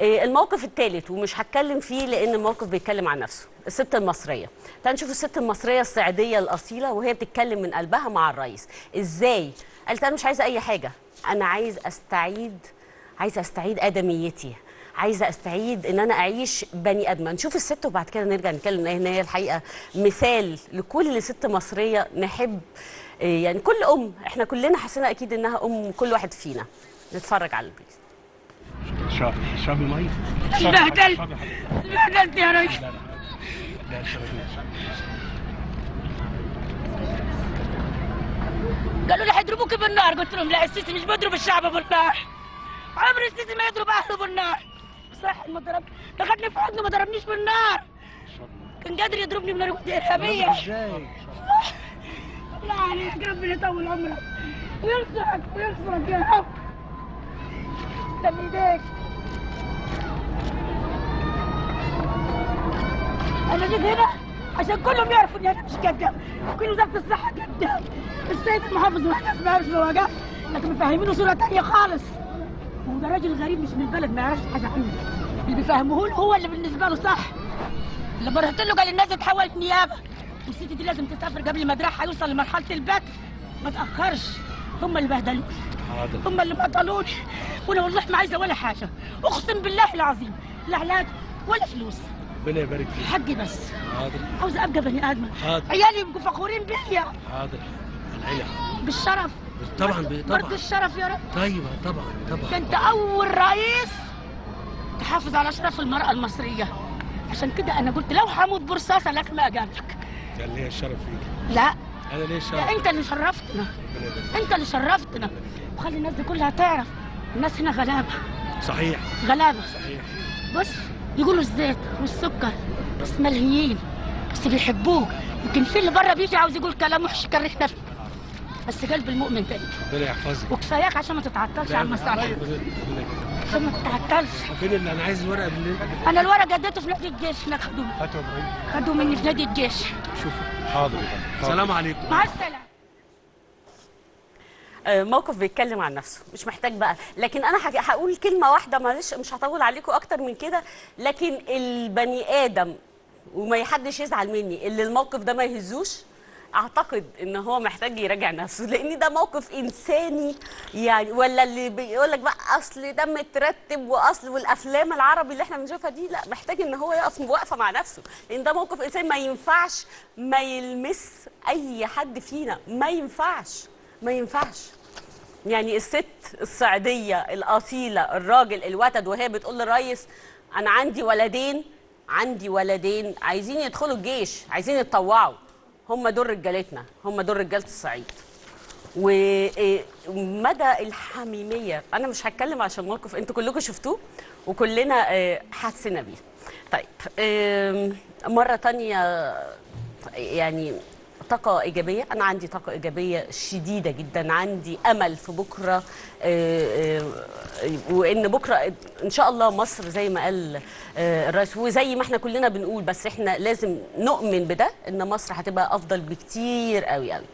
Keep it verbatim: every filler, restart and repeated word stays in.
الموقف الثالث ومش هتكلم فيه لان الموقف بيتكلم عن نفسه، الست المصريه. تعالوا نشوف الست المصريه الصعيديه الاصيله وهي بتتكلم من قلبها مع الرئيس. ازاي؟ قالت انا مش عايزه اي حاجه، انا عايز استعيد عايزه استعيد ادميتي، عايزه استعيد ان انا اعيش بني ادمه. نشوف الست وبعد كده نرجع نتكلم. هنا هي الحقيقه مثال لكل ست مصريه نحب، يعني كل ام، احنا كلنا حسنا اكيد انها ام كل واحد فينا. نتفرج على البيت. اشربي اشربي ميه. اتبهدلت اتبهدلت يا ريس. لا لا اشربي ميه. قالوا لي هيضربوكي بالنار، قلت لهم لا، السيسي مش بيضرب الشعب بالنار، عمر السيسي ما يضرب اهله بالنار. صح ما ضرب، دخلني في حضنه ما ضربنيش بالنار، كان قادر يضربني من الوحده الارهابيه. ازاي؟ الله عليك، ربنا يطول عمرك ويرزقك ويرزقك يا حب. تسلم ايديك. انا جيت هنا عشان كلهم يعرفوا اني انا مش كذاب، وكل وزاره الصحه كذاب، السيد المحافظ واقف ما يعرفش لو وقف، لكن مفهمينه صوره ثانيه خالص. وده راجل غريب مش من البلد، ما يعرفش حاجه عنه، اللي بيفهموه له هو اللي بالنسبه له صح. لما رحت له قال الناس اتحولت نيابه، والست دي لازم تسافر قبل ما دراعها يوصل لمرحله البتر، ما تاخرش. هم اللي بهدلوني، هم اللي بطلوني، وانا والله ما عايزه ولا حاجه، اقسم بالله العظيم، لا علاج ولا فلوس. ربنا يبارك فيك. حقي بس. حاضر. عاوزه ابقى بني ادمه. حاضر. عيالي يبقوا فخورين بيا. حاضر. العيله. بالشرف. طبعا طبعا. برضه الشرف يا رب. طيب طبعا طبعا. ده انت اول رئيس تحافظ على شرف المراه المصريه. عشان كده انا قلت لو هموت برصاصه لك ما اجاملك. كان ليا الشرف فيك. لا. أنا ليه شرف؟ لا أنت اللي شرفتنا، أنت اللي شرفتنا، وخلي الناس دي كلها تعرف الناس هنا غلابة. صحيح غلابة صحيح. بص يقولوا الزيت والسكر بس ملهيين، بس بيحبوك. يمكن في اللي بره بيجي عاوز يقول كلام وحش يكرش نفسه، بس قلب المؤمن تاني. ربنا يحفظك وكفاياك عشان ما تتعطلش على المصالح، عشان ما تتعطلش. فين اللي أنا عايز الورقة منين؟ أنا الورقة اديته في نادي الجيش هناك، خدوه خدوه مني في نادي الجيش. شوفوا. حاضر. السلام عليكم. مع السلامه. موقف بيتكلم عن نفسه، مش محتاج بقى، لكن انا هقول كلمه واحده، معلش مش هطول عليكم اكتر من كده، لكن البني ادم وما يحدش يزعل مني اللي الموقف ده ما يهزوش، اعتقد ان هو محتاج يراجع نفسه، لان ده موقف انساني. يعني ولا اللي بيقول لك بقى اصل ده مترتب واصل والافلام العربي اللي احنا بنشوفها دي، لا، محتاج ان هو يقف واقفه مع نفسه، لان ده موقف انساني ما ينفعش ما يلمس اي حد فينا، ما ينفعش ما ينفعش. يعني الست الصعيديه الاصيله، الراجل الوتد، وهي بتقول للريس انا عندي ولدين عندي ولدين عايزين يدخلوا الجيش، عايزين يتطوعوا، هم دول رجالتنا، هم دول رجاله الصعيد. ومدى الحميميه، انا مش هتكلم عشان موقف انتوا كلكم شفتوه وكلنا حسنا بيه. طيب مره ثانيه يعني طاقه ايجابيه، انا عندي طاقه ايجابيه شديده جدا، عندي امل في بكره، وان بكره ان شاء الله مصر زي ما قال الرئيس وزي ما احنا كلنا بنقول، بس احنا لازم نؤمن بده، ان مصر هتبقى افضل بكتير قوي قوي.